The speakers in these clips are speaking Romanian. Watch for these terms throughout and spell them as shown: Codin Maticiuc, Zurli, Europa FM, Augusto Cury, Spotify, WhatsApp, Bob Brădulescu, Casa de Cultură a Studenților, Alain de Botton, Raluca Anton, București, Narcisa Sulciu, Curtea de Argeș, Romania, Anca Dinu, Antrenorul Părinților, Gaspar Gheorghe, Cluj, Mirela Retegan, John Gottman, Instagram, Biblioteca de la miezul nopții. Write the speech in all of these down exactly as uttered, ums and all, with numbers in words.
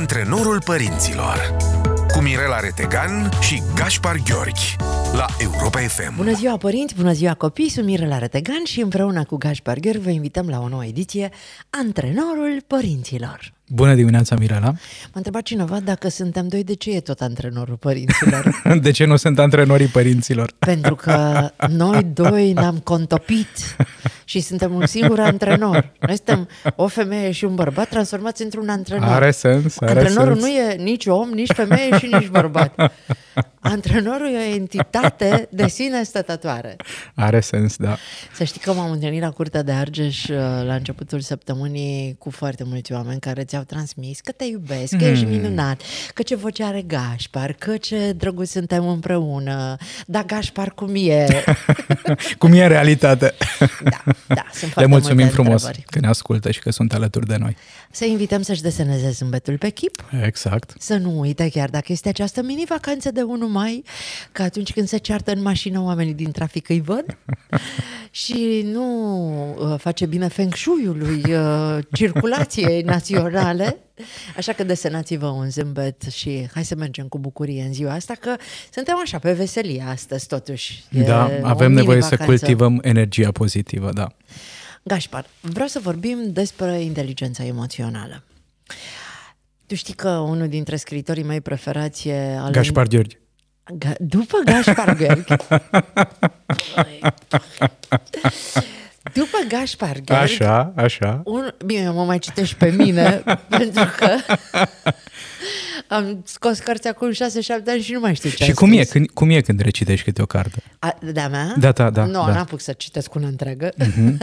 Antrenorul Părinților cu Mirela Retegan și Gaspar Gheorghe la Europa F M. Bună ziua, părinți! Bună ziua, copii! Sunt Mirela Retegan și împreună cu Gaspar Gheorghe vă invităm la o nouă ediție Antrenorul Părinților. Bună dimineața, Mirela! M-a întrebat cineva dacă suntem doi, de ce e tot antrenorul părinților? De ce nu sunt antrenorii părinților? Pentru că noi doi ne-am contopit și suntem un singur antrenor. Noi suntem o femeie și un bărbat transformați într-un antrenor. Are sens, are Antrenorul sens. Nu e nici om, nici femeie și nici bărbat. Antrenorul e o entitate de sine stătătoare. Are sens, da. Să știi că m-am întâlnit la Curtea de Argeș la începutul săptămânii cu foarte mulți oameni care ți-au transmis că te iubesc, că ești minunat, că ce voce are Gașpar, că ce drăguți suntem împreună, da, Gașpar, cum e? Cum e în realitate? Da, da, sunt foarte. Le mulțumim frumos întrebări. Că ne ascultă și că sunt alături de noi. Să invităm să-și deseneze zâmbetul pe chip. Exact. Să nu uite, chiar dacă este această mini-vacanță de unu mai, că atunci când se ceartă în mașină oamenii din trafic îi văd și nu face bine feng shui-ului circulației naționale. Așa că desenați-vă un zâmbet și hai să mergem cu bucurie în ziua asta, că suntem așa pe veselie astăzi totuși. E da, avem nevoie să cultivăm energia pozitivă, da. Gașpar, vreau să vorbim despre inteligența emoțională. Tu știi că unul dintre scriitorii mei preferați e Alain... Gașpar Gheorghe. Ga... După Gașpar Gheorghe. După Gașpar Gheorghe... Așa, așa... Un... Bine, mă mai citești pe mine, pentru că am scos cărți acum șase șapte ani și nu mai știu ce. Și cum e, când, cum e când recitești câte o carte? A, de-a mea? Da, da, da. Nu, da. N-apuc să citesc una întreagă. Uh-huh.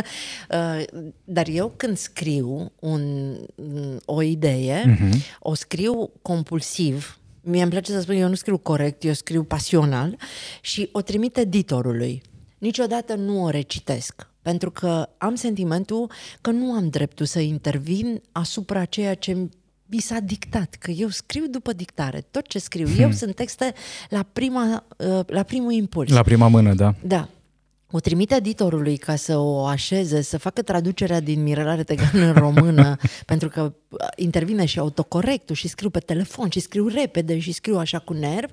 Dar eu când scriu un, o idee, uh-huh. o scriu compulsiv. Mie îmi place să spun, eu nu scriu corect, eu scriu pasional și o trimit editorului. Niciodată nu o recitesc, pentru că am sentimentul că nu am dreptul să intervin asupra ceea ce mi s-a dictat, că eu scriu după dictare. Tot ce scriu hmm. eu sunt texte la, prima, la primul impuls. La prima mână, da. Da. O trimite editorului ca să o așeze, să facă traducerea din Mirela Retegan în română, pentru că intervine și autocorectul și scriu pe telefon și scriu repede și scriu așa cu nerv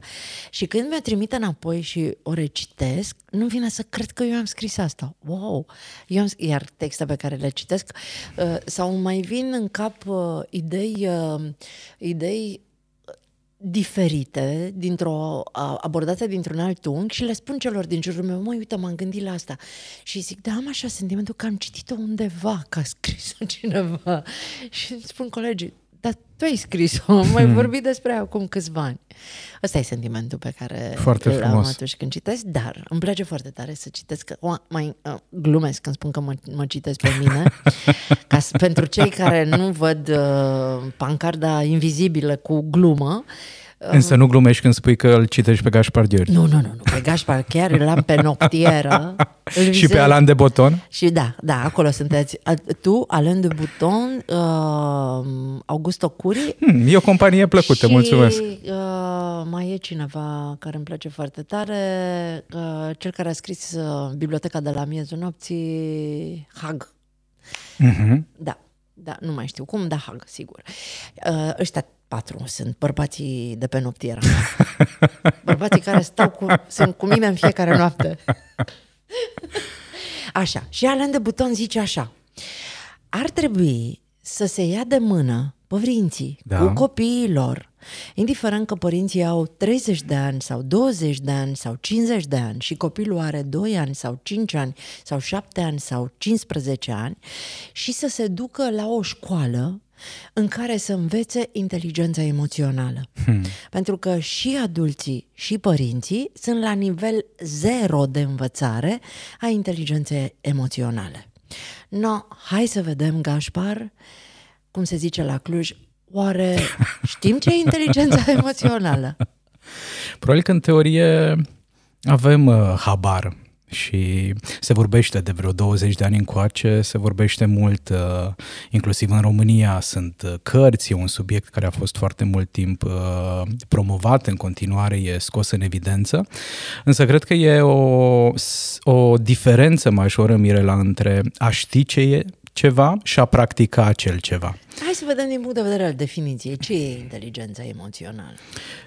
și când mi-o trimite înapoi și o recitesc, nu vine să cred că eu am scris asta. Wow! Eu am... Iar texte pe care le citesc uh, sau mai vin în cap uh, idei, uh, idei diferite, dintr-o abordată dintr-un alt unghi și le spun celor din jurul meu, măi, uite, m-am gândit la asta. Și zic, da, am așa sentimentul că am citit-o undeva, că a scris-o cineva. Și îmi spun colegii, dar tu ai scris-o, mai vorbit despre ea acum câțiva ani. Ăsta e sentimentul pe care îl am atunci când citesc, dar îmi place foarte tare să citesc, că, o, mai uh, glumesc când spun că mă, mă citesc pe mine, ca, pentru cei care nu văd uh, pancarda invizibilă cu glumă. Uh, Însă nu glumești când spui că îl citești pe Gașpar Gheorghe. Nu, nu, nu, nu, pe Gașpar chiar îl am pe noptieră. Și pe Alain de Botton? Și da, da, acolo sunteți. Tu, Alain de Botton, uh, Augusto Cury. Hmm, e o companie plăcută, și, mulțumesc. Uh, mai e cineva care îmi place foarte tare, uh, cel care a scris uh, Biblioteca de la miezul nopții, Hag. Uh-huh. Da, da, nu mai știu cum, dar Hag, sigur. Uh, ăștia patru sunt bărbații de pe noptiera. Bărbații care stau cu, sunt cu mine în fiecare noapte. Așa, și Alain de Botton zice așa: ar trebui să se ia de mână părinții, da, cu copiii lor, indiferent că părinții au treizeci de ani sau douăzeci de ani sau cincizeci de ani și copilul are doi ani sau cinci ani sau șapte ani sau cincisprezece ani, și să se ducă la o școală în care să învețe inteligența emoțională. Hmm. Pentru că și adulții și părinții sunt la nivel zero de învățare a inteligenței emoționale. No, hai să vedem, Gașpar, cum se zice la Cluj, oare știm ce e inteligența emoțională? Probabil că în teorie avem uh, habar. Și se vorbește de vreo douăzeci de ani încoace, se vorbește mult, inclusiv în România sunt cărți, e un subiect care a fost foarte mult timp promovat, în continuare e scos în evidență, însă cred că e o, o diferență majoră, Mirela, între a ști ce e, ceva și a practica acel ceva. Hai să vedem din punct de vedere al definiției. Ce e inteligența emoțională?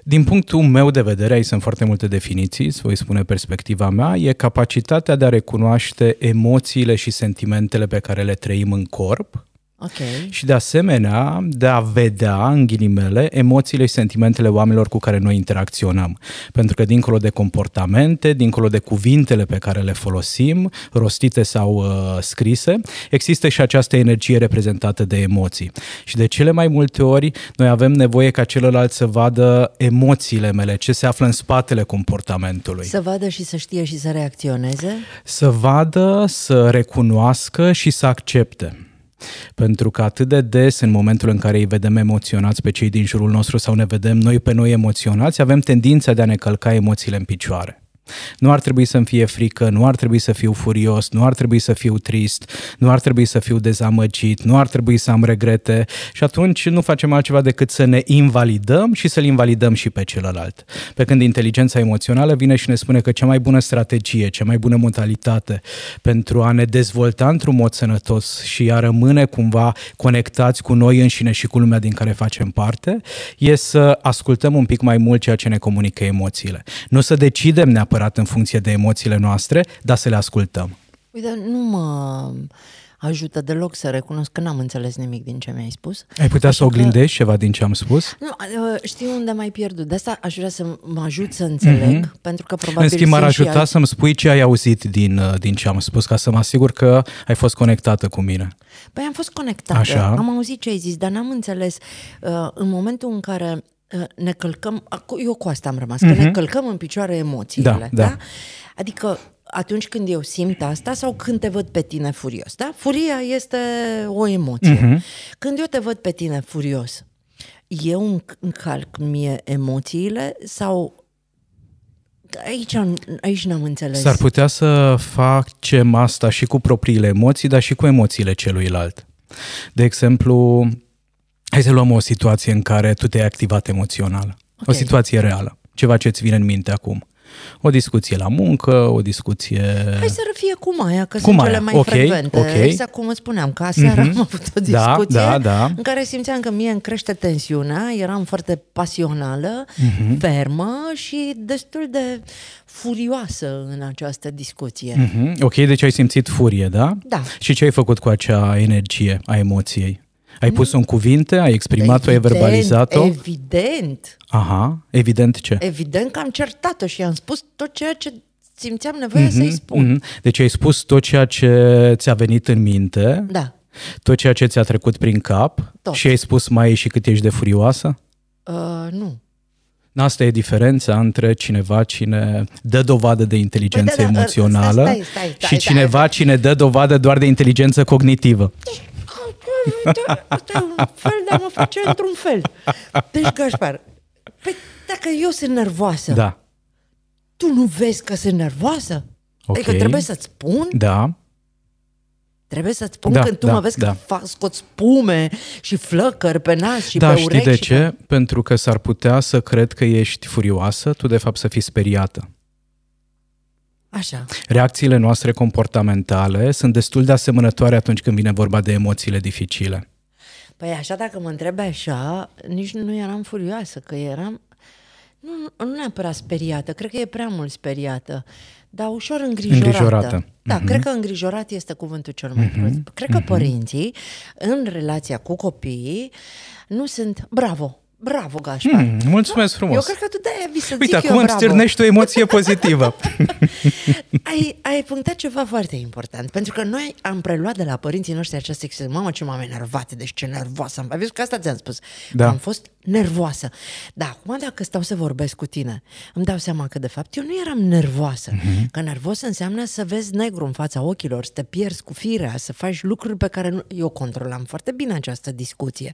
Din punctul meu de vedere, aici sunt foarte multe definiții, să voi spune perspectiva mea, e capacitatea de a recunoaște emoțiile și sentimentele pe care le trăim în corp. Okay. Și de asemenea de a vedea, în ghilimele, emoțiile și sentimentele oamenilor cu care noi interacționăm. Pentru că dincolo de comportamente, dincolo de cuvintele pe care le folosim, rostite sau uh, scrise, există și această energie reprezentată de emoții. Și de cele mai multe ori noi avem nevoie ca celălalt să vadă emoțiile mele, ce se află în spatele comportamentului. Să vadă și să știe și să reacționeze? Să vadă, să recunoască și să accepte. Pentru că atât de des, în momentul în care îi vedem emoționați pe cei din jurul nostru sau ne vedem noi pe noi emoționați, avem tendința de a ne călca emoțiile în picioare. Nu ar trebui să-mi fie frică, nu ar trebui să fiu furios, nu ar trebui să fiu trist, nu ar trebui să fiu dezamăgit, nu ar trebui să am regrete și atunci nu facem altceva decât să ne invalidăm și să-l invalidăm și pe celălalt. Pe când inteligența emoțională vine și ne spune că cea mai bună strategie, cea mai bună modalitate pentru a ne dezvolta într-un mod sănătos și a rămâne cumva conectați cu noi înșine și cu lumea din care facem parte, e să ascultăm un pic mai mult ceea ce ne comunică emoțiile. Nu să decidem neapărat în funcție de emoțiile noastre, dar să le ascultăm. Uite, nu mă ajută deloc să recunosc că n-am înțeles nimic din ce mi-ai spus. Ai putea așa să oglindești că... ceva din ce am spus? Nu, știu unde m-ai pierdut. De asta aș vrea să mă ajut să înțeleg, mm-hmm. pentru că probabil... În schimb, m-ar ajuta al... să-mi spui ce ai auzit din, din ce am spus, ca să mă asigur că ai fost conectată cu mine. Păi am fost conectată, așa. Am auzit ce ai zis, dar n-am înțeles. În momentul în care... ne călcăm, eu cu asta am rămas, mm-hmm. că ne călcăm în picioare emoțiile, da, da? Da. Adică atunci când eu simt asta sau când te văd pe tine furios, da? Furia este o emoție. Mm-hmm. Când eu te văd pe tine furios, eu încalc mie emoțiile sau... Aici, aici n-am înțeles. S-ar putea să facem asta și cu propriile emoții, dar și cu emoțiile celuilalt. De exemplu... Hai să luăm o situație în care tu te-ai activat emoțional. Okay. O situație reală. Ceva ce-ți vine în minte acum. O discuție la muncă, o discuție... Hai să fie cu Maia, că cu sunt Maia. Cele mai okay, frecvente. Okay. Exact cum îți spuneam, că aseară mm-hmm. am avut o discuție da, da, da. în care simțeam că mie îmi crește tensiunea, eram foarte pasională, mm-hmm. fermă și destul de furioasă în această discuție. Mm-hmm. Ok, deci ai simțit furie, da? Da. Și ce ai făcut cu acea energie a emoției? Ai pus-o în cuvinte, ai exprimat-o, ai verbalizat-o? Evident! Aha, evident ce? Evident că am certat-o și i-am spus tot ceea ce simțeam nevoie mm-hmm, să-i spun. Mm-hmm. Deci ai spus tot ceea ce ți-a venit în minte, da. Tot ceea ce ți-a trecut prin cap tot. Și ai spus mai și cât ești de furioasă? Uh, nu. Asta e diferența între cineva cine dă dovadă de inteligență păi, da, da, emoțională stai, stai, stai, stai, și cineva stai, stai. cine dă dovadă doar de inteligență cognitivă. Asta e un fel, dar mă face într-un fel. Deci, Gaspar, pe, dacă eu sunt nervoasă, da. Tu nu vezi că sunt nervoasă? Okay. Adică trebuie să-ți spun? Da. Trebuie să-ți spun da, când tu da, mă vezi da. Că fac, scot spume și flăcări pe nas și da, pe urechi. Da, știi de ce? Pe... Pentru că s-ar putea să cred că ești furioasă, tu de fapt să fii speriată. Așa. Reacțiile noastre comportamentale sunt destul de asemănătoare atunci când vine vorba de emoțiile dificile. Păi așa, dacă mă întrebi așa, nici nu eram furioasă, că eram nu, nu neapărat speriată, cred că e prea mult speriată, dar ușor îngrijorată. îngrijorată. Da, mm-hmm. cred că îngrijorat este cuvântul cel mai mm-hmm. prost. Cred că mm-hmm. părinții, în relația cu copiii, nu sunt bravo. Bravo, Gașpar. Mm, mulțumesc frumos. Eu cred că tu de-aia vi să Uite, zic acum îmi stârnești o emoție pozitivă. ai, ai punctat ceva foarte important, pentru că noi am preluat de la părinții noștri această expresie. Mamă, ce m-am enervat, deci ce nervoasă am. Ai văzut că asta ți-am spus. Da. Am fost nervoasă. Dar acum dacă stau să vorbesc cu tine, îmi dau seama că de fapt eu nu eram nervoasă. Mm-hmm. Că nervos înseamnă să vezi negru în fața ochilor, să te pierzi cu firea, să faci lucruri pe care nu... Eu controlam foarte bine această discuție.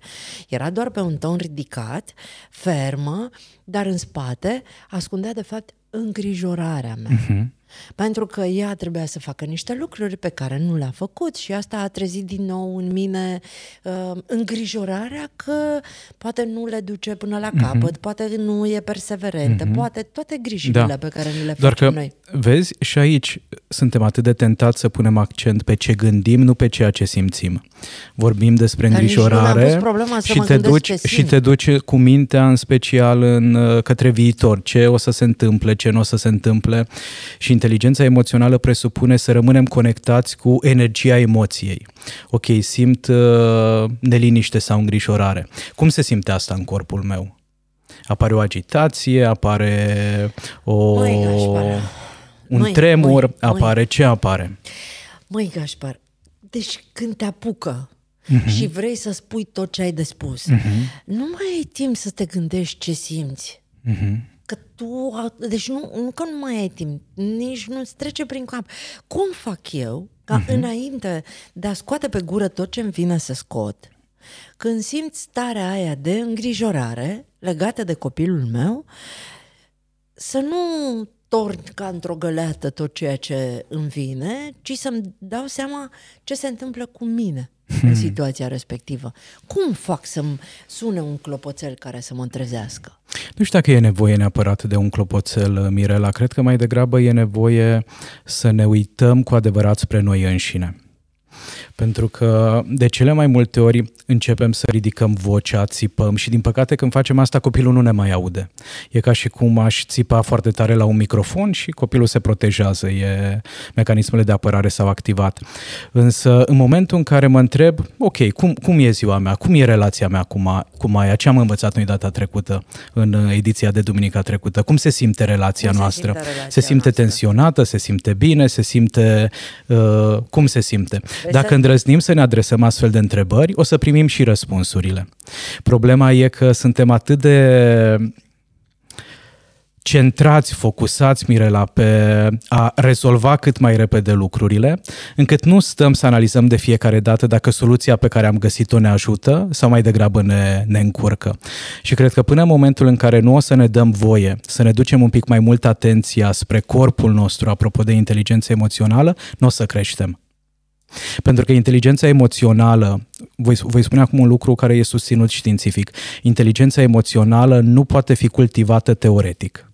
Era doar pe un ton ridicat, fermă, dar în spate ascundea de fapt îngrijorarea mea. Uh-huh. Pentru că ea trebuia să facă niște lucruri pe care nu le-a făcut și asta a trezit din nou în mine uh, îngrijorarea că poate nu le duce până la capăt, mm-hmm. poate nu e perseverentă, mm-hmm. poate toate grijile da. Pe care nu le Doar facem că, noi. Vezi, și aici suntem atât de tentați să punem accent pe ce gândim, nu pe ceea ce simțim. Vorbim despre Dar îngrijorare și te, duci, și te duci cu mintea în special în, către viitor, ce o să se întâmple, ce nu o să se întâmple și inteligența emoțională presupune să rămânem conectați cu energia emoției. Ok, simt uh, neliniște sau îngrijorare. Cum se simte asta în corpul meu? Apare o agitație, apare o, Măi, Gașpar, un măi, tremur, măi, apare măi. ce apare? Măi, Gașpar, deci când te apucă uh-huh. și vrei să spui tot ce ai de spus, uh-huh. nu mai ai timp să te gândești ce simți. Uh-huh. Că tu, deci nu, nu că nu mai ai timp, nici nu-ți trece prin cap. Cum fac eu ca uh-huh. înainte de a scoate pe gură tot ce-mi vine să scot, când simți starea aia de îngrijorare legată de copilul meu, să nu torn ca într-o găleată tot ceea ce îmi vine, ci să-mi dau seama ce se întâmplă cu mine hmm. în situația respectivă. Cum fac să-mi sune un clopoțel care să mă trezească? Nu știu dacă e nevoie neapărat de un clopoțel, Mirela. Cred că mai degrabă e nevoie să ne uităm cu adevărat spre noi înșine. Pentru că de cele mai multe ori începem să ridicăm vocea, țipăm și din păcate când facem asta copilul nu ne mai aude. E ca și cum aș țipa foarte tare la un microfon și copilul se protejează, e, mecanismele de apărare s-au activat. Însă în momentul în care mă întreb, ok, cum, cum e ziua mea, cum e relația mea cu Maia, ce am învățat noi data trecută în ediția de duminica trecută, cum se simte relația cum noastră, se simte, relația se simte noastră? Tensionată, se simte bine, se simte, uh, cum se simte? Dacă îndrăznim să ne adresăm astfel de întrebări, o să primim și răspunsurile. Problema e că suntem atât de centrați, focusați, Mirela, pe a rezolva cât mai repede lucrurile, încât nu stăm să analizăm de fiecare dată dacă soluția pe care am găsit-o ne ajută sau mai degrabă ne, ne încurcă. Și cred că până în momentul în care nu o să ne dăm voie, să ne ducem un pic mai mult atenția spre corpul nostru, apropo de inteligență emoțională, nu o să creștem. Pentru că inteligența emoțională, voi, voi spune acum un lucru care e susținut științific, inteligența emoțională nu poate fi cultivată teoretic.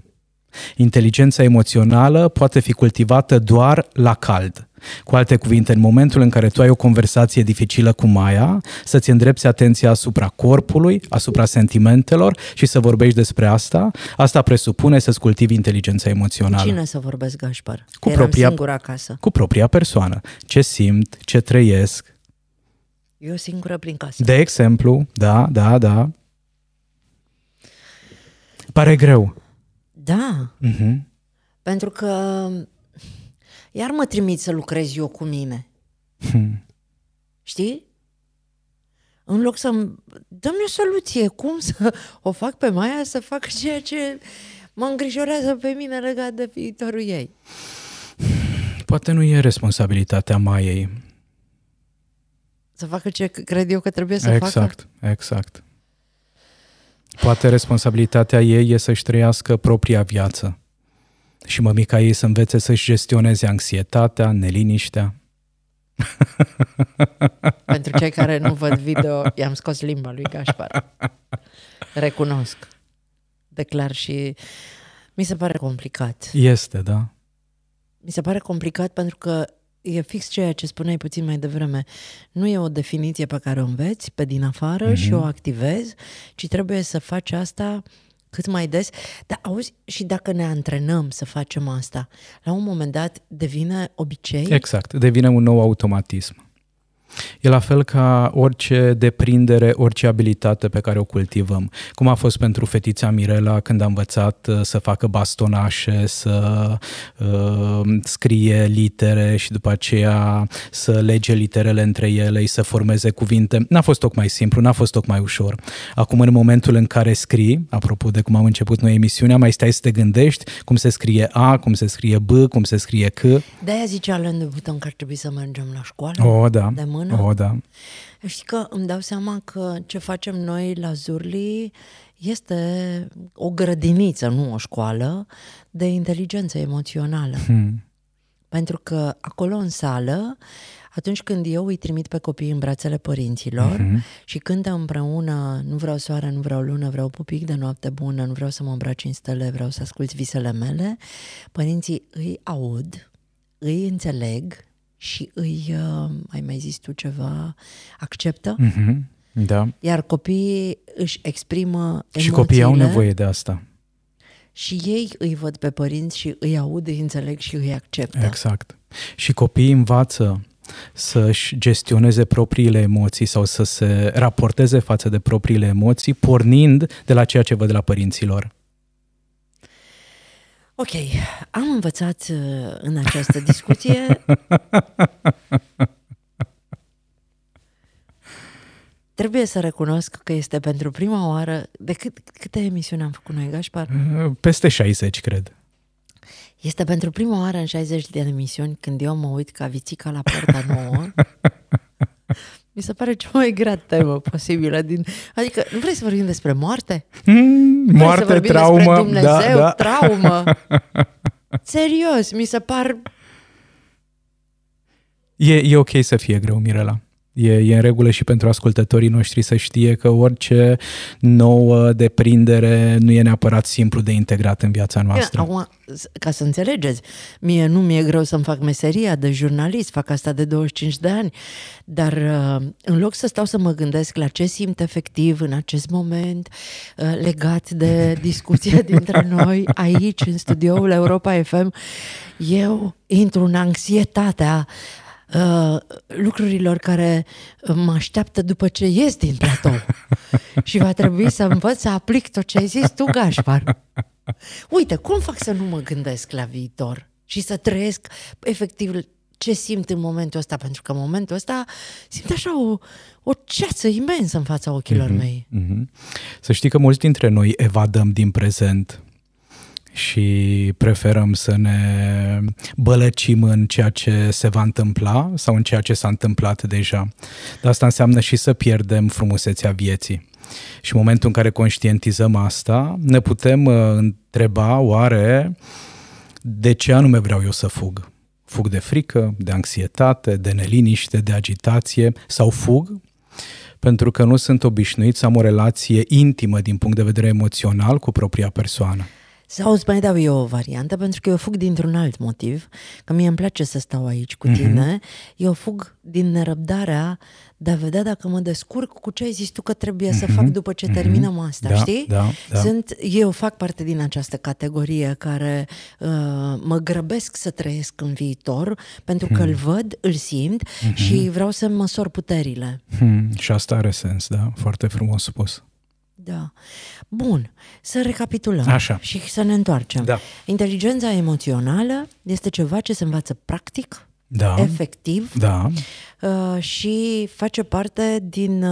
Inteligența emoțională poate fi cultivată doar la cald. Cu alte cuvinte, în momentul în care tu ai o conversație dificilă cu Maia, să-ți îndrepți atenția asupra corpului, asupra sentimentelor și să vorbești despre asta, asta presupune să-ți cultivi inteligența emoțională. Cu cine să vorbesc, Gașpar? Cu propria, singură acasă. Cu propria persoană. Ce simt, ce trăiesc. Eu singură prin casă. De exemplu, da, da, da. Pare greu. Da, uh-huh. pentru că iar mă trimit să lucrez eu cu mine. Hmm. Știi? În loc să dă-mi o soluție, cum să o fac pe Maia să fac ceea ce mă îngrijorează pe mine legat de viitorul ei. Poate nu e responsabilitatea Maiei. Să facă ce cred eu că trebuie să exact, facă? Exact, exact. Poate responsabilitatea ei e să-și trăiască propria viață și mămica ei să învețe să-și gestioneze anxietatea, neliniștea. Pentru cei care nu văd video, i-am scos limba lui Gașpar. Recunosc. Declar și mi se pare complicat. Este, da. Mi se pare complicat pentru că e fix ceea ce spuneai puțin mai devreme. Nu e o definiție pe care o înveți pe din afară mm-hmm. și o activezi, ci trebuie să faci asta cât mai des. Dar auzi, și dacă ne antrenăm să facem asta, la un moment dat devine obicei? Exact, devine un nou automatism. E la fel ca orice deprindere, orice abilitate pe care o cultivăm. Cum a fost pentru fetița Mirela când a învățat să facă bastonașe, să uh, scrie litere și după aceea să lege literele între ele și să formeze cuvinte. N-a fost tocmai simplu, n-a fost tocmai ușor. Acum, în momentul în care scrii, apropo de cum am început noi emisiunea, mai stai să te gândești cum se scrie A, cum se scrie B, cum se scrie C. De-aia zice Alain de Botton că ar trebui să mergem la școală. Oh, da. De O, da. Știi că îmi dau seama că ce facem noi la Zurli este o grădiniță, nu o școală, de inteligență emoțională. Hmm. Pentru că acolo în sală, atunci când eu îi trimit pe copii în brațele părinților uh-huh. și cântă împreună "Nu vreau soare, nu vreau lună, vreau pupic de noapte bună, nu vreau să mă îmbraci în stele, vreau să asculți visele mele", părinții îi aud, îi înțeleg și îi, uh, ai mai zis tu ceva, acceptă. Uh-huh. Da. Iar copiii își exprimă emoțiile. Și copiii au nevoie de asta. Și ei îi văd pe părinți și îi aud, îi înțeleg și îi acceptă. Exact. Și copiii învață să-și gestioneze propriile emoții sau să se raporteze față de propriile emoții, pornind de la ceea ce văd de la părinților. Ok, am învățat în această discuție. Trebuie să recunosc că este pentru prima oară... De cât, câte emisiuni am făcut noi, Gaspar? Peste șaizeci, cred. Este pentru prima oară în șaizeci de emisiuni când eu mă uit ca vițica la Porta Nouă. Mi se pare cea mai grea temă posibilă. Din... Adică, nu vrei să vorbim despre moarte? Mm, moarte, să vorbim, traumă, despre Dumnezeu, da, da. Traumă. Serios, mi se par... E, e ok să fie greu, Mirela. E, e în regulă și pentru ascultătorii noștri să știe că orice nouă deprindere nu e neapărat simplu de integrat în viața noastră. Ia, ca să înțelegeți, mie nu mi-e greu să-mi fac meseria de jurnalist, fac asta de douăzeci și cinci de ani, dar în loc să stau să mă gândesc la ce simt efectiv în acest moment legat de discuția dintre noi aici, în studioul Europa F M, eu intru în anxietatea Uh, lucrurilor care mă așteaptă după ce ies din platou. Și va trebui să învăț să aplic tot ce ai zis tu, Gașpar. Uite, cum fac să nu mă gândesc la viitor și să trăiesc efectiv ce simt în momentul ăsta? Pentru că în momentul ăsta simt așa o, o ceață imensă în fața ochilor mm-hmm, mei. Mm-hmm. Să știi că mulți dintre noi evadăm din prezent și preferăm să ne bălăcim în ceea ce se va întâmpla sau în ceea ce s-a întâmplat deja. Dar asta înseamnă și să pierdem frumusețea vieții. Și în momentul în care conștientizăm asta, ne putem întreba oare de ce anume vreau eu să fug? Fug de frică, de anxietate, de neliniște, de agitație sau fug pentru că nu sunt obișnuit să am o relație intimă din punct de vedere emoțional cu propria persoană. Sau îți mai dau eu o variantă, pentru că eu fug dintr-un alt motiv, că mie îmi place să stau aici cu tine, mm-hmm. eu fug din nerăbdarea de a vedea dacă mă descurc cu ce ai zis tu că trebuie mm-hmm. să fac după ce mm-hmm. terminăm asta, da, știi? Da, da. Sunt, eu fac parte din această categorie care uh, mă grăbesc să trăiesc în viitor, pentru mm-hmm. că îl văd, îl simt mm-hmm. și vreau să măsor puterile. Mm, și asta are sens, da? Foarte frumos spus. Da. Bun, să recapitulăm așa și să ne întoarcem. Da. Inteligența emoțională este ceva ce se învață practic, da. efectiv da. și face parte din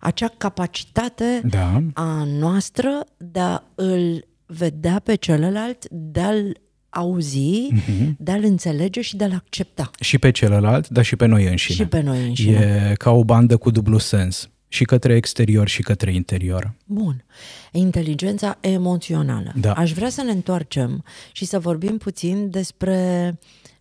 acea capacitate da. a noastră de a îl vedea pe celălalt, de a-l auzi, uh-huh. de a-l înțelege și de a-l accepta. Și pe celălalt, dar și pe noi înșine. Și pe noi înșine. E ca o bandă cu dublu sens. Și către exterior și către interior. Bun. Inteligența emoțională. Da. Aș vrea să ne întoarcem și să vorbim puțin despre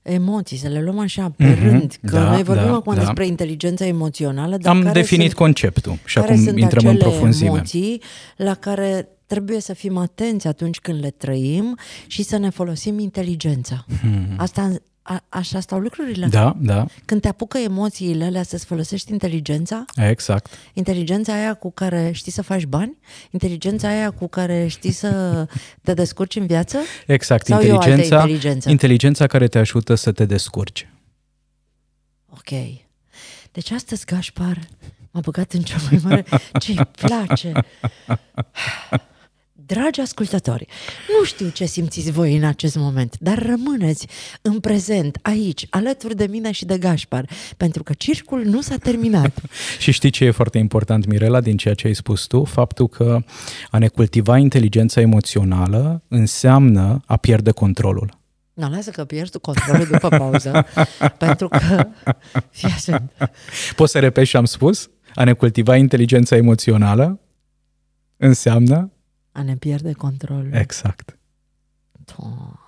emoții, să le luăm așa pe mm-hmm. rând, că da, noi vorbim da, acum da. despre inteligența emoțională. Dar am definit sunt, conceptul și acum intrăm în profunzime. Emoții la care trebuie să fim atenți atunci când le trăim și să ne folosim inteligența. Mm-hmm. Asta A, așa stau lucrurile? Da, da. Când te apucă emoțiile alea să-ți folosești inteligența? Exact. Inteligența aia cu care știi să faci bani? Inteligența aia cu care știi să te descurci în viață? Exact. Sau inteligența, inteligență? Inteligența care te ajută să te descurci. Ok. Deci astăzi, Gașpar, m-a băgat în cea mai mare... Ce-i place! Dragi ascultători, nu știu ce simțiți voi în acest moment, dar rămâneți în prezent, aici, alături de mine și de Gașpar, pentru că circul nu s-a terminat. Și știi ce e foarte important, Mirela, din ceea ce ai spus tu? Faptul că a ne cultiva inteligența emoțională înseamnă a pierde controlul. Nu, lasă că pierzi tu controlul după pauză, pentru că... Poți să repeti ce am spus? A ne cultiva inteligența emoțională înseamnă... A ne pierde controlul. Exact. Anton.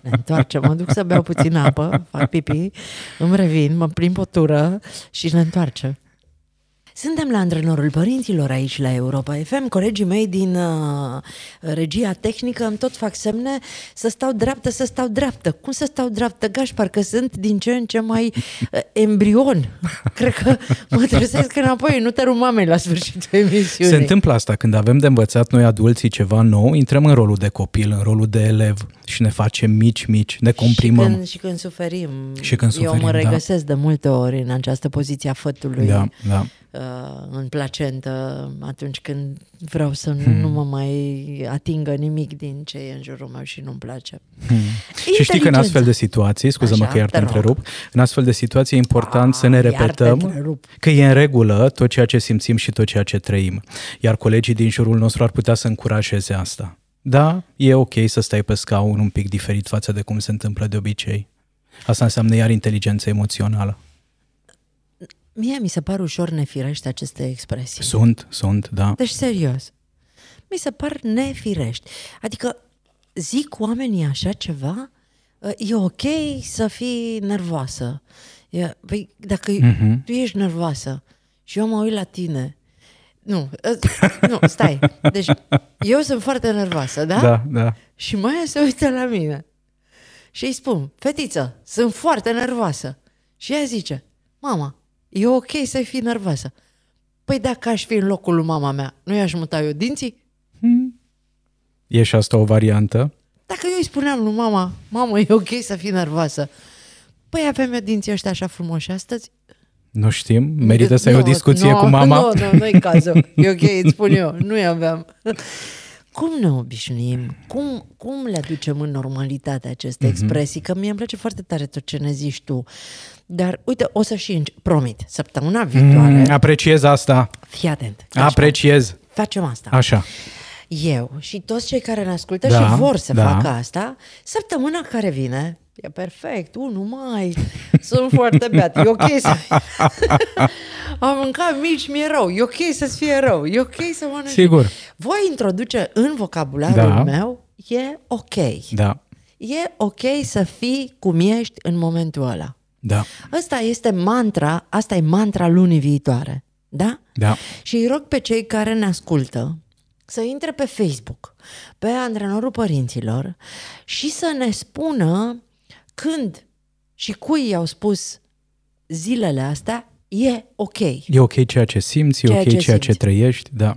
Mă întoarce, mă duc să beau puțin apă, fac pipi, îmi revin, mă plimb o tură și ne întoarce. Suntem la Antrenorul Părinților aici la Europa F M. Colegii mei din uh, regia tehnică îmi tot fac semne să stau dreaptă, să stau dreaptă. Cum să stau dreaptă, Gașpar? Că sunt din ce în ce mai uh, embrion. Cred că mă trezesc înapoi, nu te rup mamei la sfârșitul emisiunii. Se întâmplă asta când avem de învățat noi adulții ceva nou, intrăm în rolul de copil, în rolul de elev și ne facem mici, mici, ne comprimăm. Și când, și când suferim. Și când suferim, Eu mă regăsesc da. de multe ori în această poziție a fătului. Da, da. În placentă, atunci când vreau să nu, hmm. nu mă mai atingă nimic din ce e în jurul meu și nu-mi place. Hmm. Și știi că în astfel de situații, scuză-mă că iar te întrerup, în astfel de situații e important A, să ne repetăm că e în regulă tot ceea ce simțim și tot ceea ce trăim. Iar colegii din jurul nostru ar putea să încurajeze asta. Da, e ok să stai pe scaun un pic diferit față de cum se întâmplă de obicei. Asta înseamnă iar inteligență emoțională. Mie mi se par ușor nefirești aceste expresii. Sunt, sunt, da. Deci, serios, mi se par nefirești. Adică, zic oamenii așa ceva, e ok să fii nervoasă. E, păi, dacă uh-huh. tu ești nervoasă și eu mă uit la tine... Nu, nu, stai. Deci, eu sunt foarte nervoasă, da? Da, da. Și Maia se uită la mine. Și îi spun, fetiță, sunt foarte nervoasă. Și ea zice, mama... E ok să fii nervoasă. Păi dacă aș fi în locul lui mama mea, nu i-aș muta eu dinții? Hmm. E și asta o variantă? Dacă eu îi spuneam lui mama, mamă, e ok să fii nervoasă. Păi avem eu dinții ăștia așa frumoși astăzi? Nu știm, merită să ai no, o discuție no, cu mama? Nu, no, nu, nu-i cazul. E ok, îți spun eu, nu-i aveam. Cum ne obișnuim? Cum, cum le aducem în normalitate aceste expresii? Că mie îmi place foarte tare tot ce ne zici tu. Dar uite, o să și promit, săptămâna viitoare... Mm, apreciez asta. Fii atent. Așa. Apreciez. Facem asta. Așa. Eu și toți cei care ne ascultă da, și vor să da. facă asta, săptămâna care vine... E perfect, unu mai, sunt foarte beat, e ok să... Am mâncat mici, mi-e rău, e ok să-ți fie rău, e ok să mănânci. Sigur. Voi introduce în vocabularul da. meu, e ok. Da. E ok să fii cum ești în momentul ăla. Da. Asta este mantra, asta e mantra lunii viitoare. Da? Da. Și îi rog pe cei care ne ascultă să intre pe Facebook, pe Antrenorul Părinților și să ne spună când și cui i-au spus zilele astea, e ok. E ok ceea ce simți, e ceea ok ce ceea simți. ce trăiești, da.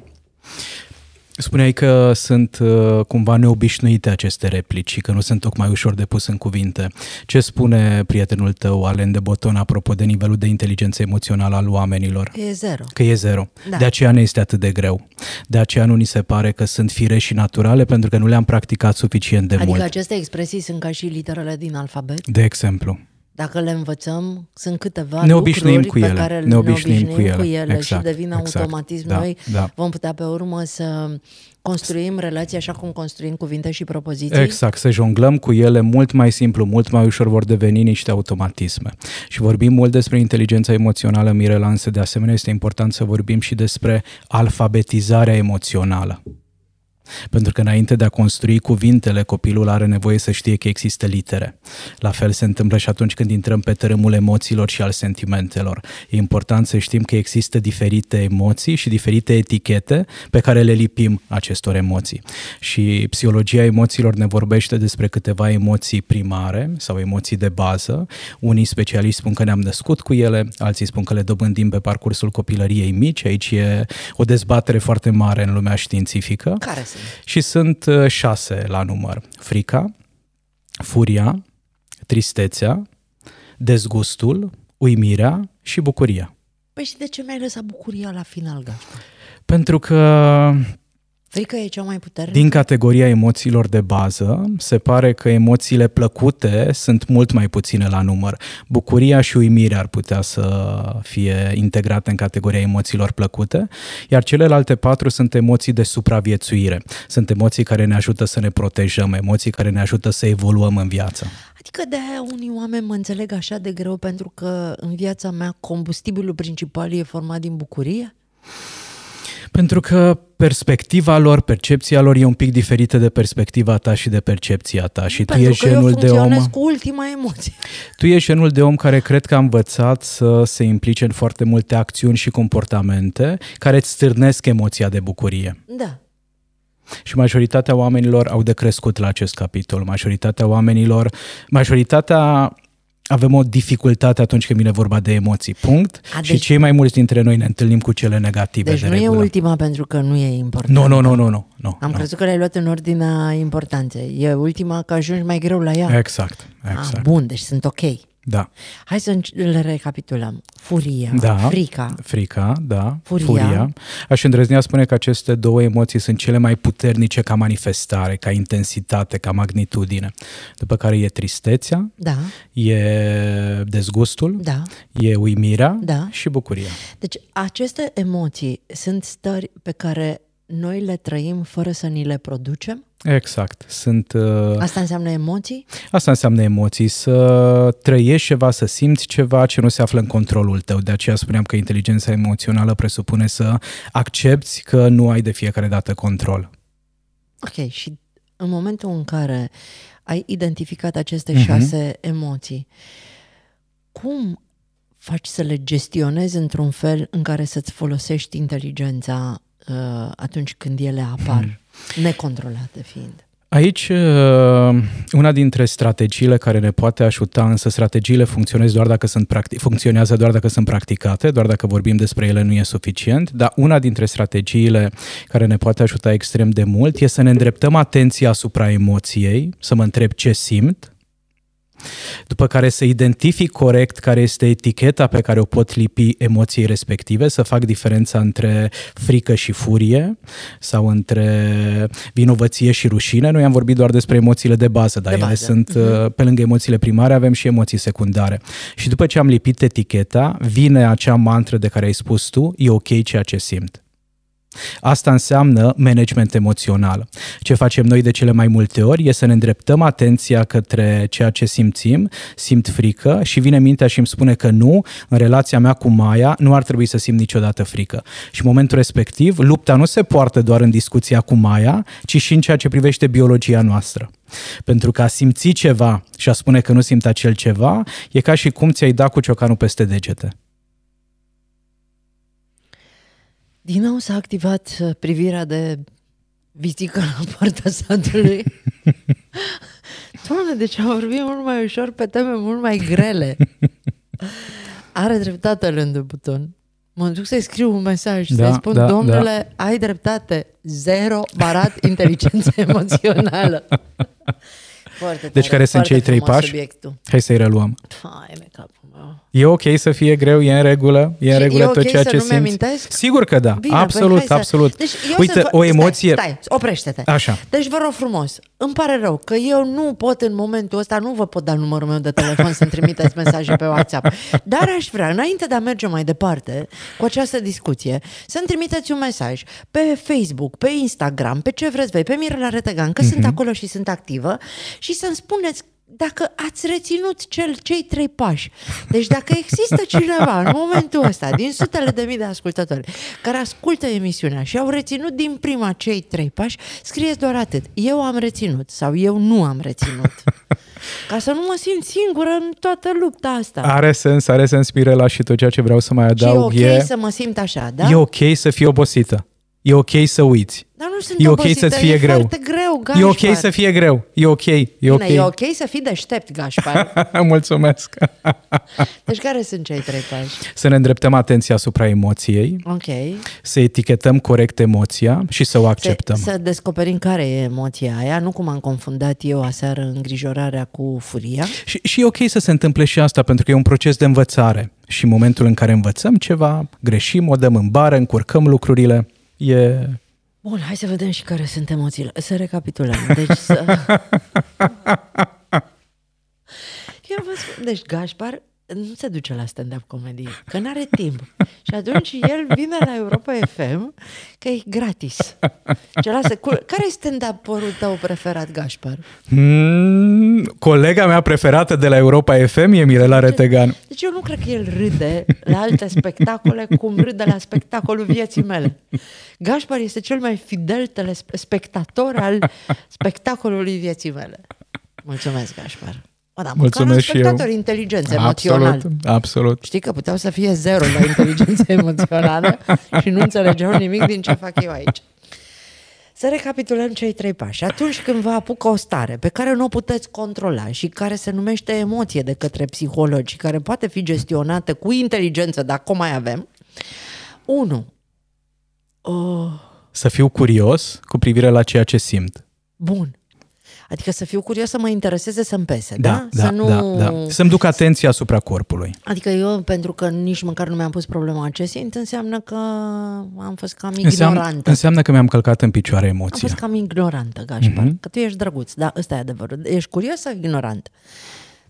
Spuneai că sunt uh, cumva neobișnuite aceste replici și că nu sunt tocmai ușor de pus în cuvinte. Ce spune prietenul tău, Alain de Botton, apropo de nivelul de inteligență emoțională al oamenilor? Că e zero. Că e zero. Da. De aceea ne este atât de greu. De aceea nu ni se pare că sunt firești și naturale pentru că nu le-am practicat suficient de adică mult. Adică aceste expresii sunt ca și literele din alfabet? De exemplu. Dacă le învățăm, sunt câteva ne lucruri cu pe ele. care ne obișnuim, ne obișnuim cu ele, cu ele exact, și devin exact, automatism. Da, noi da. vom putea pe urmă să construim relații așa cum construim cuvinte și propoziții. Exact, să jonglăm cu ele mult mai simplu, mult mai ușor vor deveni niște automatisme. Și vorbim mult despre inteligența emoțională, Mirela, însă de asemenea este important să vorbim și despre alfabetizarea emoțională. Pentru că înainte de a construi cuvintele, copilul are nevoie să știe că există litere. La fel se întâmplă și atunci când intrăm pe tărâmul emoțiilor și al sentimentelor. E important să știm că există diferite emoții și diferite etichete pe care le lipim acestor emoții. Și psihologia emoțiilor ne vorbește despre câteva emoții primare sau emoții de bază. Unii specialiști spun că ne-am născut cu ele, alții spun că le dobândim pe parcursul copilăriei mici. Aici e o dezbatere foarte mare în lumea științifică. Care sunt? Și sunt șase la număr. Frica, furia, tristețea, dezgustul, uimirea și bucuria. Păi și de ce mi-ai lăsat bucuria la final, Gaspar? Pentru că... Frica e cea mai puternică? Din categoria emoțiilor de bază, se pare că emoțiile plăcute sunt mult mai puține la număr. Bucuria și uimirea ar putea să fie integrate în categoria emoțiilor plăcute, iar celelalte patru sunt emoții de supraviețuire. Sunt emoții care ne ajută să ne protejăm, emoții care ne ajută să evoluăm în viață. Adică de-aia unii oameni mă înțeleg așa de greu pentru că în viața mea combustibilul principal e format din bucurie? Pentru că perspectiva lor, percepția lor e un pic diferită de perspectiva ta și de percepția ta. Și Pentru tu ești că genul eu funcționez de om, cu ultima emoție. Tu ești genul de om care cred că a învățat să se implice în foarte multe acțiuni și comportamente care îți stârnesc emoția de bucurie. Da. Și majoritatea oamenilor au de crescut la acest capitol. Majoritatea oamenilor, majoritatea avem o dificultate atunci când vine vorba de emoții, punct. A, deci, și cei mai mulți dintre noi ne întâlnim cu cele negative. Deci de nu regulă. E ultima pentru că nu e importantă. Nu, nu, nu, nu, nu, nu. Am nu. crezut că le-ai luat în ordinea importanței. E ultima că ajungi mai greu la ea. Exact, exact. A, bun, deci sunt ok. Da. Hai să le recapitulăm. Furia, da, frica. Frica, da, furia. furia. Aș îndrăznea spune că aceste două emoții sunt cele mai puternice ca manifestare, ca intensitate, ca magnitudine. După care e tristețea, da, e dezgustul, da, e uimirea, da, și bucuria. Deci aceste emoții sunt stări pe care noi le trăim fără să ni le producem? Exact. Sunt, uh... Asta înseamnă emoții? Asta înseamnă emoții. Să trăiești ceva, să simți ceva ce nu se află în controlul tău. De aceea spuneam că inteligența emoțională presupune să accepti că nu ai de fiecare dată control. Ok. Și în momentul în care ai identificat aceste uh-huh. șase emoții, cum faci să le gestionezi într-un fel în care să-ți folosești inteligența atunci când ele apar, necontrolate fiind? Aici, una dintre strategiile care ne poate ajuta, însă strategiile funcționează doar dacă sunt, funcționează doar dacă sunt practicate, doar dacă vorbim despre ele nu e suficient, dar una dintre strategiile care ne poate ajuta extrem de mult e să ne îndreptăm atenția asupra emoției, să mă întreb ce simt, după care să identific corect care este eticheta pe care o pot lipi emoției respective, să fac diferența între frică și furie sau între vinovăție și rușine. Noi am vorbit doar despre emoțiile de bază, dar de ele bază. sunt, uh-huh. pe lângă emoțiile primare avem și emoții secundare. Și după ce am lipit eticheta, vine acea mantră de care ai spus tu, e ok ceea ce simt. Asta înseamnă management emoțional. Ce facem noi de cele mai multe ori e să ne îndreptăm atenția către ceea ce simțim, simt frică și vine mintea și îmi spune că nu, în relația mea cu Maia nu ar trebui să simt niciodată frică. Și în momentul respectiv, lupta nu se poartă doar în discuția cu Maia, ci și în ceea ce privește biologia noastră. Pentru că a simți ceva și a spune că nu simt acel ceva, e ca și cum ți-ai da cu ciocanul peste degete. Din nou s-a activat privirea de vizică la partea satului. Doamne, deci am vorbit mult mai ușor pe teme mult mai grele. Are dreptate Alain de Botton. Mă duc să-i scriu un mesaj, da, să-i spun, da, domnule, da. ai dreptate, zero barat inteligență emoțională. Foarte tare, deci care sunt cei trei pași? Subiectul. Hai să-i reluăm. Hai, mi-e capul meu. E ok să fie greu, e în regulă, e în și regulă e okay tot ceea să ce nu simți. Sigur că da, bine, absolut, păi absolut. Să... Deci uite, o emoție... Stai, stai oprește-te. Așa. Deci vă rog frumos, îmi pare rău că eu nu pot în momentul ăsta, nu vă pot da numărul meu de telefon să-mi trimiteți mesaje pe WhatsApp, dar aș vrea, înainte de a merge mai departe cu această discuție, să-mi trimiteți un mesaj pe Facebook, pe Instagram, pe ce vreți voi, pe Mirela Retegan, că mm-hmm. sunt acolo și sunt activă, și să-mi spuneți dacă ați reținut cel, cei trei pași. Deci dacă există cineva în momentul ăsta, din sutele de mii de ascultători, care ascultă emisiunea și au reținut din prima cei trei pași, scrieți doar atât. Eu am reținut sau eu nu am reținut. Ca să nu mă simt singură în toată lupta asta. Are sens, are sens, Mirela, și tot ceea ce vreau să mai adaug e... e ok să mă simt așa, da? E ok să fii obosită. E ok să uiți. Dar nu sunt e ok să-ți fie greu. greu e ok să fie greu. E ok. E, Bine, okay. e ok să fii deștept, Gaspar. Mulțumesc. Deci care sunt cei trei pași? Să ne îndreptăm atenția asupra emoției. Ok. Să etichetăm corect emoția și să o acceptăm. Se, să descoperim care e emoția aia, nu cum am confundat eu aseară îngrijorarea cu furia. Și, și e ok să se întâmple și asta, pentru că e un proces de învățare. Și în momentul în care învățăm ceva, greșim, o dăm în bară, încurcăm lucrurile. Yeah. Bun, hai să vedem și care sunt emoțiile. Să recapitulăm. Deci, să... Eu vă spun, deci Gaspar nu se duce la stand-up comedie, că n-are timp. Și atunci el vine la Europa F M, că e gratis. Cool. Care e stand-up-orul tău preferat, Gaspar? Mm, colega mea preferată de la Europa F M e Mirela Retegan. Deci eu nu cred că el râde la alte spectacole cum râde la spectacolul vieții mele. Gaspar este cel mai fidel telespectator al spectacolului vieții mele. Mulțumesc, Gaspar. Mă, da, mulțumesc și eu. Inteligență emoțională. Absolut. Știi că puteau să fie zero la inteligență emoțională și nu înțelegeau nimic din ce fac eu aici. Să recapitulăm cei trei pași. Atunci când vă apucă o stare pe care nu o puteți controla și care se numește emoție de către psihologi și care poate fi gestionată cu inteligență, dacă o mai avem, unu. Uh... Să fiu curios cu privire la ceea ce simt. Bun. Adică să fiu curios, să mă intereseze, să-mi pese, da? Da, da, să nu... da, da. Să-mi duc atenția asupra corpului. Adică eu, pentru că nici măcar nu mi-am pus problema acestei, înseamnă că am fost cam ignorantă. Înseamnă, înseamnă că mi-am călcat în picioare emoția. Am fost cam ignorantă, Gașpar, mm-hmm. Că tu ești drăguț, da, ăsta e adevărul. Ești curios sau ignorant?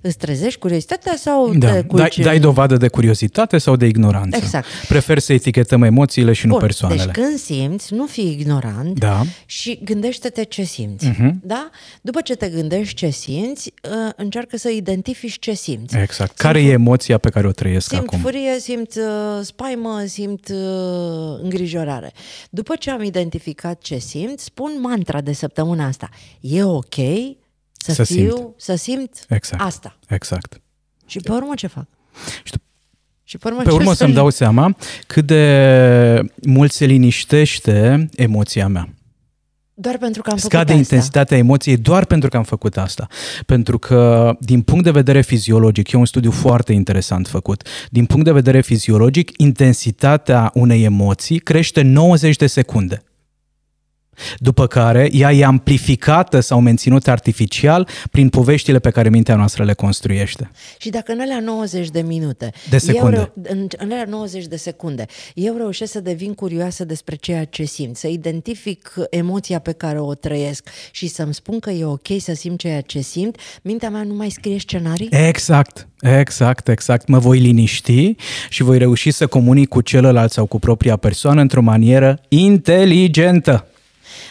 Îți trezești curiozitatea sau da. te culci... dai, dai dovadă de curiozitate sau de ignoranță? Exact. Prefer să etichetăm emoțiile și Bun, nu persoanele. Deci când simți, nu fii ignorant da. și gândește-te ce simți. Uh-huh. Da? După ce te gândești ce simți, încearcă să identifici ce simți. Exact. Simt, care e emoția pe care o trăiesc simt acum? Simt furie, simt uh, spaimă, simt uh, îngrijorare. După ce am identificat ce simt, spun mantra de săptămâna asta. E ok... Să, să fiu, simt, să simt exact. asta. Exact. Și pe urmă ce fac? Și, și pe urmă, pe urmă să-mi dau seama cât de mult se liniștește emoția mea. Doar pentru că am făcut asta. Scade intensitatea emoției doar pentru că am făcut asta. Pentru că, din punct de vedere fiziologic, e un studiu foarte interesant făcut, din punct de vedere fiziologic, intensitatea unei emoții crește nouăzeci de secunde. După care ea e amplificată sau menținută artificial prin poveștile pe care mintea noastră le construiește. Și dacă în alea nouăzeci de minute, de secunde. Eu, în, în alea nouăzeci de secunde, eu reușesc să devin curioasă despre ceea ce simt, să identific emoția pe care o trăiesc și să-mi spun că e ok să simt ceea ce simt, mintea mea nu mai scrie scenarii? Exact, exact, exact. Mă voi liniști și voi reuși să comunic cu celălalt sau cu propria persoană într-o manieră inteligentă.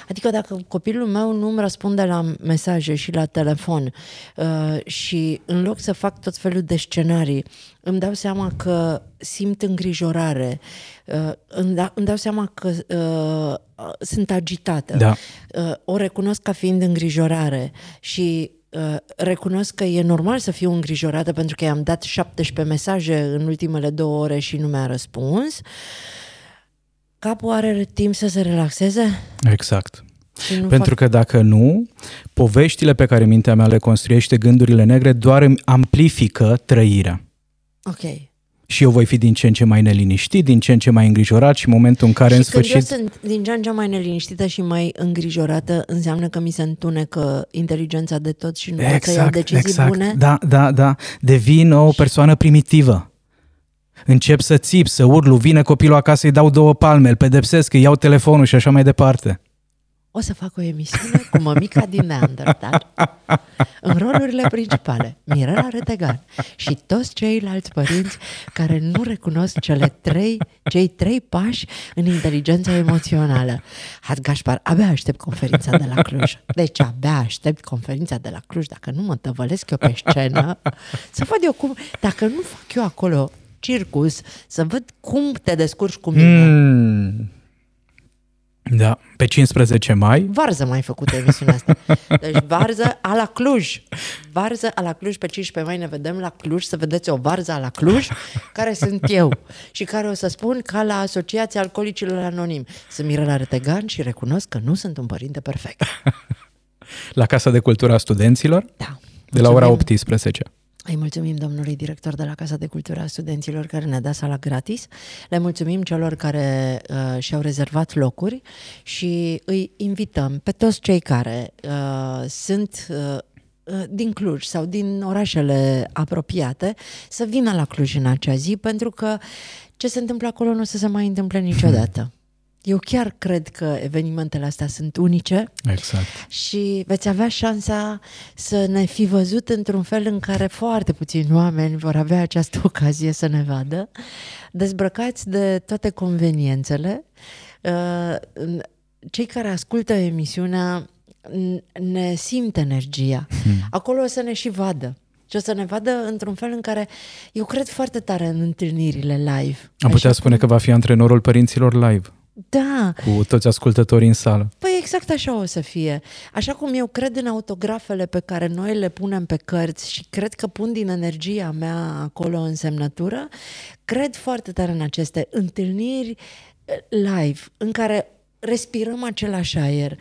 Adică dacă copilul meu nu îmi răspunde la mesaje și la telefon uh, și în loc să fac tot felul de scenarii, îmi dau seama că simt îngrijorare, uh, îmi, da, îmi dau seama că uh, sunt agitată, da. uh, o recunosc ca fiind îngrijorare și uh, recunosc că e normal să fiu îngrijorată pentru că i-am dat șaptesprezece mesaje în ultimele două ore și nu mi-a răspuns. Capul are timp să se relaxeze? Exact. Pentru că dacă nu, poveștile pe care mintea mea le construiește, gândurile negre, doar îmi amplifică trăirea. Ok. Și eu voi fi din ce în ce mai neliniștit, din ce în ce mai îngrijorat și în momentul în care și în sfârșit... Și când eu sunt din ce în ce mai neliniștită și mai îngrijorată, înseamnă că mi se întunecă inteligența de tot și nu exact, pot să iau decizii exact. bune? Da, da, da. Devin o persoană primitivă. Încep să țip, să urlu, vine copilul acasă, îi dau două palme, îl pedepsesc, îi iau telefonul și așa mai departe. O să fac o emisiune cu mămica din Neandertal, în rolurile principale, Mirela Retegan și toți ceilalți părinți care nu recunosc cele trei, cei trei pași în inteligența emoțională. Had Gașpar, abia aștept conferința de la Cluj. Deci abia aștept conferința de la Cluj, dacă nu mă tăvălesc eu pe scenă, să văd eu cum, dacă nu fac eu acolo circus, să văd cum te descurci cu mine. Mm. Da, pe cincisprezece mai. Varză mai făcut emisiunea asta. Deci varză a la Cluj. Varză a la Cluj, pe cincisprezece mai ne vedem la Cluj, să vedeți o varză a la Cluj, care sunt eu și care o să spun ca la Asociația Alcoolicilor Anonimi. Sunt Mirela Retegan și recunosc că nu sunt un părinte perfect. La Casa de Cultură a Studenților? Da. De la ora optsprezece. Îi mulțumim domnului director de la Casa de Cultură a Studenților care ne-a dat sala gratis. Le mulțumim celor care uh, și-au rezervat locuri și îi invităm pe toți cei care uh, sunt uh, din Cluj sau din orașele apropiate să vină la Cluj în acea zi, pentru că ce se întâmplă acolo nu se mai întâmplă niciodată. Eu chiar cred că evenimentele astea sunt unice. Exact. Și veți avea șansa să ne fi văzut într-un fel în care foarte puțini oameni vor avea această ocazie să ne vadă. Dezbrăcați de toate conveniențele. Cei care ascultă emisiunea ne simt energia. Acolo o să ne și vadă. Și o să ne vadă într-un fel în care eu cred foarte tare în întâlnirile live. Am putea spune cum... că va fi antrenorul părinților live. Da. Cu toți ascultătorii în sală. Păi exact așa o să fie. Așa cum eu cred în autografele pe care noi le punem pe cărți și cred că pun din energia mea acolo în semnătură, cred foarte tare în aceste întâlniri live, în care respirăm același aer,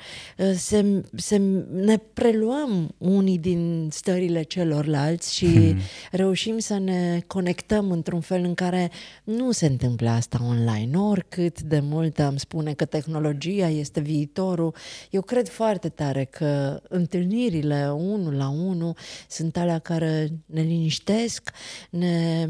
se, se, ne preluăm unii din stările celorlalți și hmm. reușim să ne conectăm într-un fel în care nu se întâmplă asta online. Oricât de mult am spune că tehnologia este viitorul, eu cred foarte tare că întâlnirile unul la unul sunt alea care ne liniștesc, ne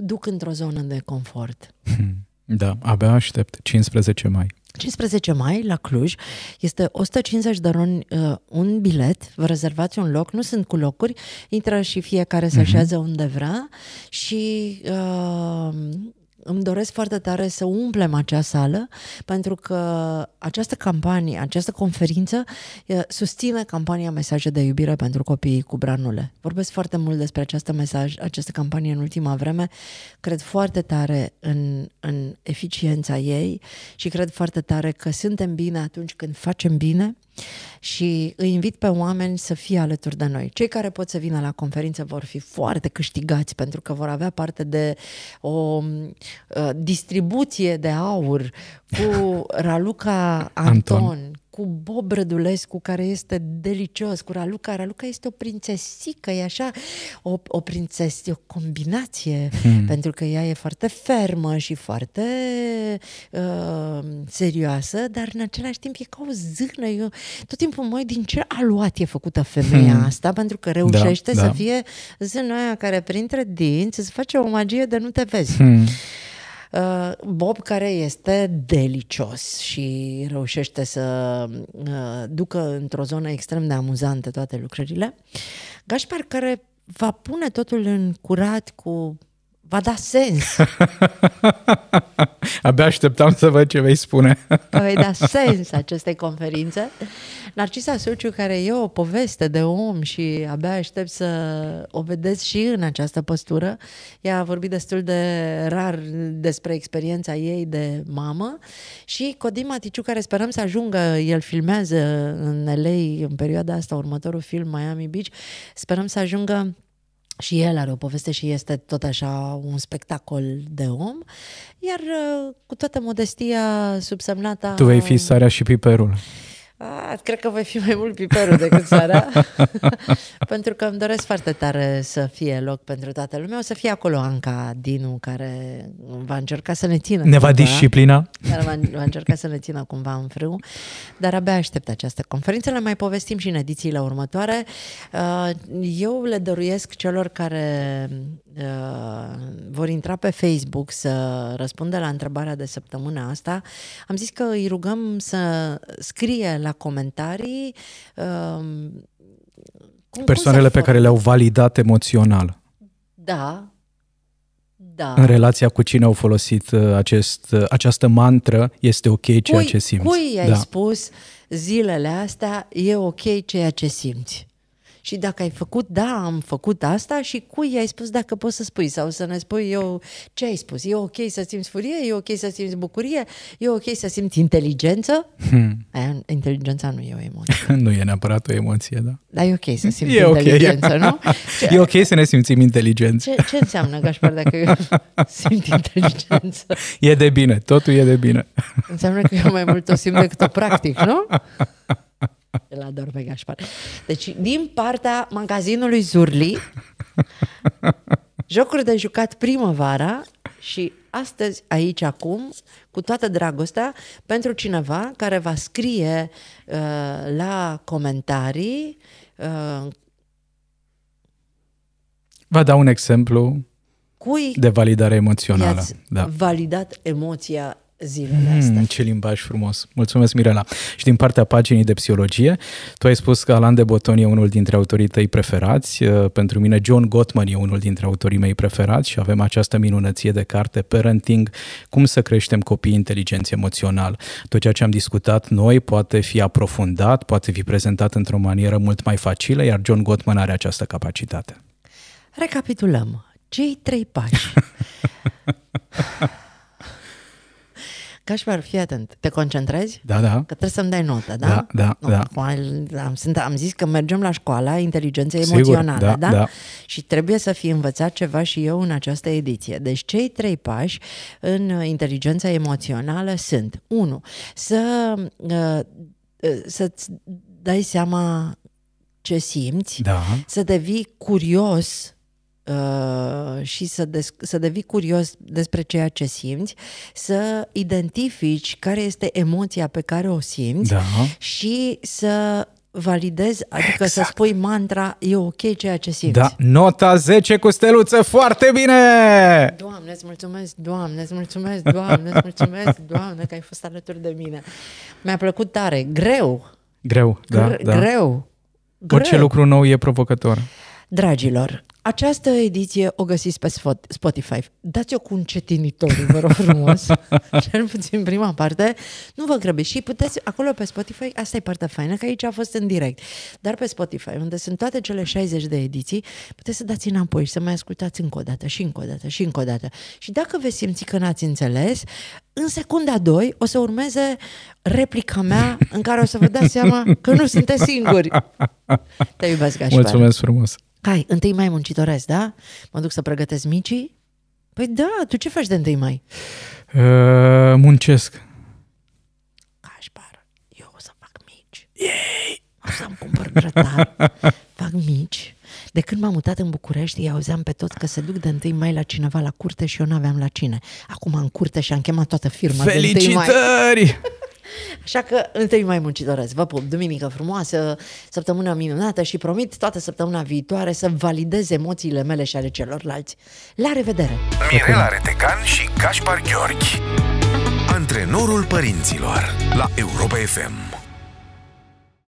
duc într-o zonă de confort. Hmm. Da, abia aștept. cincisprezece mai. cincisprezece mai la Cluj. Este o sută cincizeci de roni uh, un bilet, vă rezervați un loc, nu sunt cu locuri, intră și fiecare să așeze unde vrea și uh, îmi doresc foarte tare să umplem acea sală, pentru că această campanie, această conferință uh, susține campania Mesaje de iubire pentru copiii cu branule. Vorbesc foarte mult despre această, mesaj, această campanie în ultima vreme. Cred foarte tare în, în eficiența ei și cred foarte tare că suntem bine atunci când facem bine și îi invit pe oameni să fie alături de noi. Cei care pot să vină la conferință vor fi foarte câștigați pentru că vor avea parte de o distribuție de aur cu Raluca Anton, Anton. cu Bob Brădulescu, care este delicios, cu Raluca. Raluca este o prințesică, e așa, o, o prințesă, o combinație, hmm. pentru că ea e foarte fermă și foarte uh, serioasă, dar în același timp e ca o zână. Eu, tot timpul măi, din ce aluat e făcută femeia hmm. asta, pentru că reușește da, să da. fie zâna aia care printre dinți îți face o magie de nu te vezi. Hmm. Bob, care este delicios și reușește să ducă într-o zonă extrem de amuzantă toate lucrurile. Gaspar, care va pune totul în curat, cu... va da sens. Abia așteptam să văd ce vei spune. Că vei da sens acestei conferințe. Narcisa Sulciu, care e o poveste de om și abia aștept să o vedeți și în această postură. Ea a vorbit destul de rar despre experiența ei de mamă. Și Codin Maticiuc, care sperăm să ajungă, el filmează în L A în perioada asta, următorul film, Miami Beach, sperăm să ajungă. Și el are o poveste și este tot așa un spectacol de om. Iar cu toată modestia subsemnată... Tu vei fi sarea și piperul. A, cred că voi fi mai mult piperul decât sarea. Pentru că îmi doresc foarte tare să fie loc pentru toată lumea. O să fie acolo Anca Dinu, care va încerca să ne țină. Ne va disciplina. Care va încerca să ne țină cumva în frâu. Dar abia aștept această conferință. Le mai povestim și în edițiile următoare. Eu le dăruiesc celor care vor intra pe Facebook să răspundă la întrebarea de săptămâna asta. Am zis că îi rugăm să scrie la comentarii cum, persoanele cum pe care le-au validat emoțional. Da. Da. În relația cu cine au folosit acest, această mantră, este ok ceea cui, ce simți. Cui ai da. spus zilele astea, e ok ceea ce simți. Și dacă ai făcut, da, am făcut asta, și cui i-ai spus, dacă poți să spui sau să ne spui eu ce ai spus. E ok să simți furie, e ok să simți bucurie, e ok să simți inteligență. Hmm. Aia, inteligența nu e o emoție. Nu e neapărat o emoție, da. Dar e ok să simți e inteligență, okay. nu? E ok să ne simțim inteligenți. Ce, ce înseamnă, Gaspar, dacă eu simt inteligență? E de bine, totul e de bine. Înseamnă că eu mai mult o simt decât o practic, nu? Îl ador pe Gaspar. Deci, din partea magazinului Zurli, jocuri de jucat primăvara și astăzi, aici, acum, cu toată dragostea, pentru cineva care va scrie uh, la comentarii. Uh, va da un exemplu de validare emoțională. Da. Validat emoția zilele mm, astea. Ce limbaj frumos! Mulțumesc, Mirela! Și din partea paginii de psihologie, tu ai spus că Alain de Botton e unul dintre autorii tăi preferați. Pentru mine, John Gottman e unul dintre autorii mei preferați și avem această minunăție de carte, Parenting, cum să creștem copii inteligenți emoțional. Tot ceea ce am discutat noi poate fi aprofundat, poate fi prezentat într-o manieră mult mai facilă, iar John Gottman are această capacitate. Recapitulăm. Cei trei pași. Gaspar, fii atent. Te concentrezi? Da, da. Că trebuie să-mi dai notă, da? Da, da, nu, da. Am, am zis că mergem la școala inteligenței emoționale, da, da? da? Și trebuie să fi învățat ceva și eu în această ediție. Deci cei trei pași în inteligența emoțională sunt: unu. Să, să-ți dai seama ce simți, da. Să devii curios Uh, și să, să devii curios despre ceea ce simți, să identifici care este emoția pe care o simți, da. Și să validezi, adică exact. Să spui mantra, e ok ceea ce simți. Da, nota zece cu steluță, foarte bine! Doamne, îți mulțumesc, Doamne, îți mulțumesc, Doamne, îți mulțumesc, Doamne, că ai fost alături de mine. Mi-a plăcut tare, greu. Greu, da, Gre da. Greu. Orice greu. Lucru nou e provocător. Dragilor, această ediție o găsiți pe Spotify. Dați-o cu un cetinitor, vă rog frumos, cel puțin prima parte. Nu vă grăbiți și puteți, acolo pe Spotify, asta e partea faină, că aici a fost în direct. Dar pe Spotify, unde sunt toate cele șaizeci de ediții, puteți să dați înapoi și să mai ascultați încă o dată și încă o dată și încă o dată. Și dacă veți simți că n-ați înțeles, în secunda doi o să urmeze replica mea în care o să vă dați seama că nu sunteți singuri. Te iubesc, Gaspar. Mulțumesc frumos. Hai, întâi mai muncitoresc, da? Mă duc să pregătesc micii? Păi da, tu ce faci de întâi mai? Uh, muncesc. Gaspar, eu o să fac mici. Yay! O să-mi cumpăr grătar. Fac mici. De când m-am mutat în București, îi auzeam pe toți că se duc de întâi mai la cineva la curte și eu n-aveam la cine. Acum în curte și am chemat toată firma. Felicitări! Așa că întâi mai muncitoresc. Vă pup, duminică frumoasă, săptămână minunată și promit toată săptămâna viitoare să validez emoțiile mele și ale celorlalți. La revedere! Mirela Retegan și Gaspar Gheorghe, Antrenorul Părinților, la Europa F M.